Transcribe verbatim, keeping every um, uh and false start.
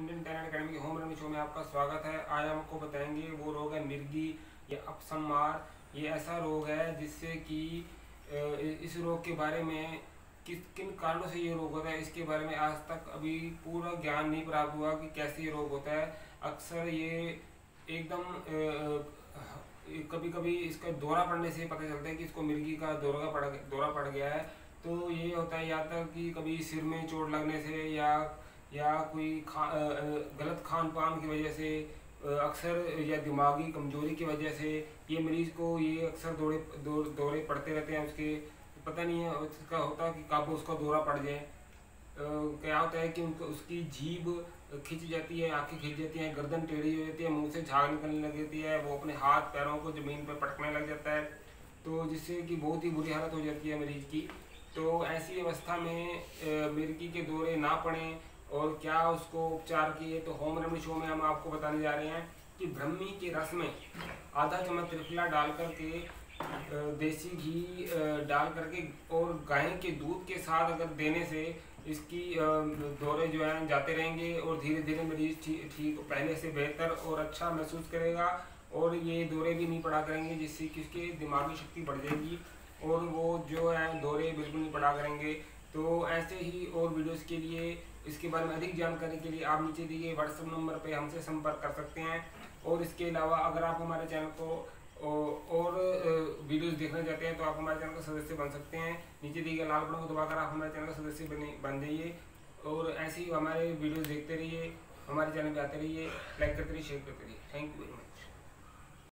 Indian talent academy home remedy show में आपका स्वागत है। आज हम आपको बताएंगे वो रोग है मिर्गी या अपसमार। ये ऐसा रोग है जिससे कि इस रोग के बारे में किस किन कारणों से ये रोग होता है, इसके बारे में आज तक अभी पूरा ज्ञान नहीं प्राप्त हुआ कि कैसे ये रोग होता है। अक्सर ये एकदम कभी कभी इसका दौरा पड़ने से पता चलता है कि इसको मिर्गी का दौरा पड़ दौरा पड़ गया है। तो ये होता है या तक कि कभी सिर में चोट लगने से या या कोई खा गलत खान पान की वजह से अक्सर, या दिमागी कमजोरी की वजह से ये मरीज़ को ये अक्सर दौरे दौरे पड़ते रहते हैं। उसके पता नहीं है उसका होता कि काबू उसका दौरा पड़ जाए। क्या होता है कि उनको उसकी जीभ खिंच जाती है, आँखें खिंच जाती हैं, गर्दन टेढ़ी हो जाती है, मुंह से झाग निकलने लग जाती है, वो अपने हाथ पैरों को ज़मीन पर पटकने लग जाता है, तो जिससे कि बहुत ही बुरी हालत हो जाती है मरीज़ की। तो ऐसी अवस्था में मिर्गी के दौरे ना पड़ें और क्या उसको उपचार किए, तो होम रेमेडी शो में हम आपको बताने जा रहे हैं कि ब्राह्मी के रस में आधा चम्मच त्रिफला डाल करके, देसी घी डाल करके और गाय के दूध के साथ अगर देने से इसकी दौरे जो हैं जाते रहेंगे और धीरे धीरे मरीज ठीक पहले से बेहतर और अच्छा महसूस करेगा और ये दौरे भी नहीं पड़ा करेंगे, जिससे कि उसकी दिमागी शक्ति बढ़ जाएगी और वो जो है दौरे बिल्कुल नहीं पड़ा करेंगे। तो ऐसे ही और वीडियोस के लिए, इसके बारे में अधिक जानकारी के लिए आप नीचे दिए व्हाट्सएप नंबर पे हमसे संपर्क कर सकते हैं। और इसके अलावा अगर आप हमारे चैनल को और वीडियोस देखना चाहते हैं तो आप हमारे चैनल का सदस्य बन सकते हैं। नीचे दिए गए लाल बटन को दबाकर आप हमारे चैनल का सदस्य बने बन जाइए और ऐसे ही हमारे वीडियोज़ देखते रहिए, हमारे चैनल पर आते रहिए, लाइक करते रहिए, शेयर करते रहिए। Thank you very much.